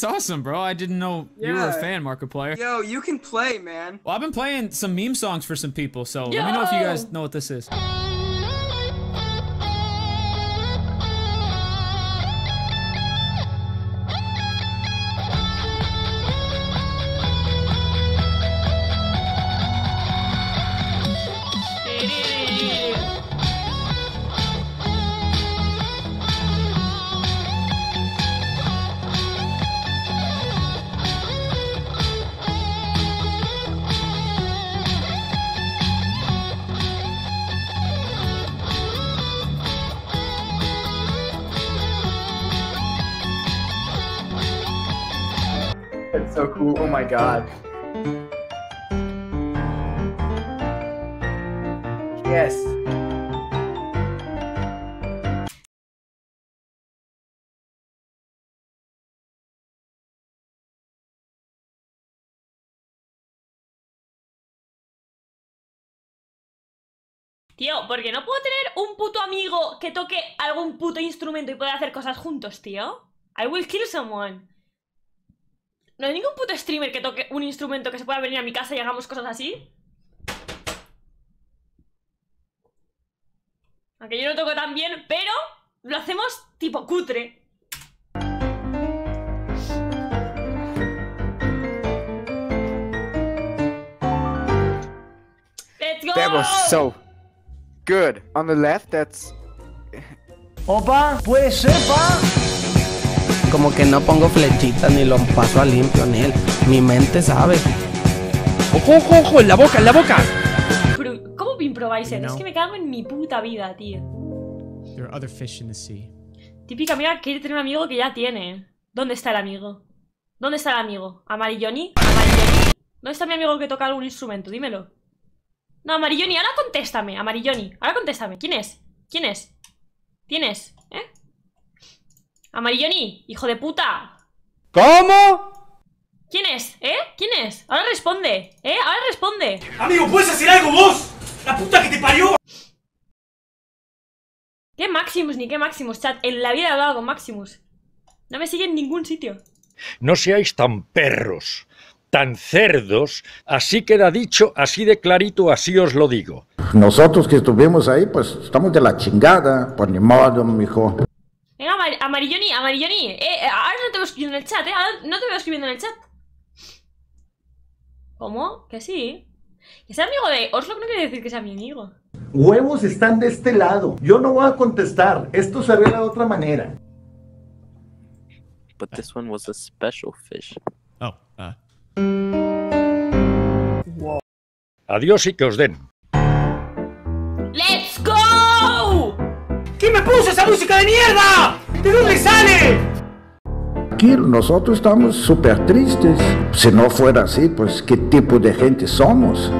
That's awesome, bro. I didn't know you were a fan, Markiplier. Yo, you can play, man. Well, I've been playing some meme songs for some people, so let me know if you guys know what this is. It's so cool. Oh my god. Yes. Tío, porque no puedo tener un puto amigo que toque algún puto instrumento y pueda hacer cosas juntos, tío. I will kill someone. ¿No hay ningún puto streamer que toque un instrumento que se pueda venir a mi casa y hagamos cosas así? Aunque yo no toco tan bien, pero lo hacemos tipo cutre. Let's go! That was so good. On the left, that's... Opa, puede ser, pa. Como que no pongo flechitas ni los paso a limpio, Nel. Mi mente sabe. ¡Ojo, ojo, ojo! ¡En la boca, en la boca! Pero, ¿cómo improvisan? Es que me cago en mi puta vida, tío. There are other fish in the sea. Típica, mira, quiere tener un amigo que ya tiene. ¿Dónde está el amigo? ¿Dónde está el amigo? ¿Amarillony? ¿Amarillony? ¿Dónde está mi amigo que toca algún instrumento? Dímelo. No, Amarillony, ahora contéstame. Amarillony, ahora contéstame. ¿Quién es? ¿Quién es? ¿Quién es? ¿Eh? Amarillony, hijo de puta. ¿Cómo? ¿Quién es? ¿Eh? ¿Quién es? Ahora responde, ¿eh? Ahora responde. Amigo, ¿puedes hacer algo vos? ¡La puta que te parió! ¿Qué Maximus ni qué Maximus, chat? En la vida he hablado con Maximus. No me sigue en ningún sitio. No seáis tan perros, tan cerdos. Así queda dicho, así de clarito, así os lo digo. Nosotros que estuvimos ahí, pues estamos de la chingada. Por ni modo, mijo. Venga, Amarillony, Amarillony, ahora no te veo escribiendo en el chat, ahora no te veo escribiendo en el chat. ¿Cómo? Que sí. Que sea amigo de Oslo no quiere decir que sea mi amigo. Huevos están de este lado, yo no voy a contestar, esto se arregla de otra manera. But this one was a special fish. Oh, wow. Adiós y que os den. ¡Let's go! ¿Quién me puso esa música de mierda? ¿De dónde sale? Aquí nosotros estamos súper tristes. Si no fuera así, pues ¿qué tipo de gente somos?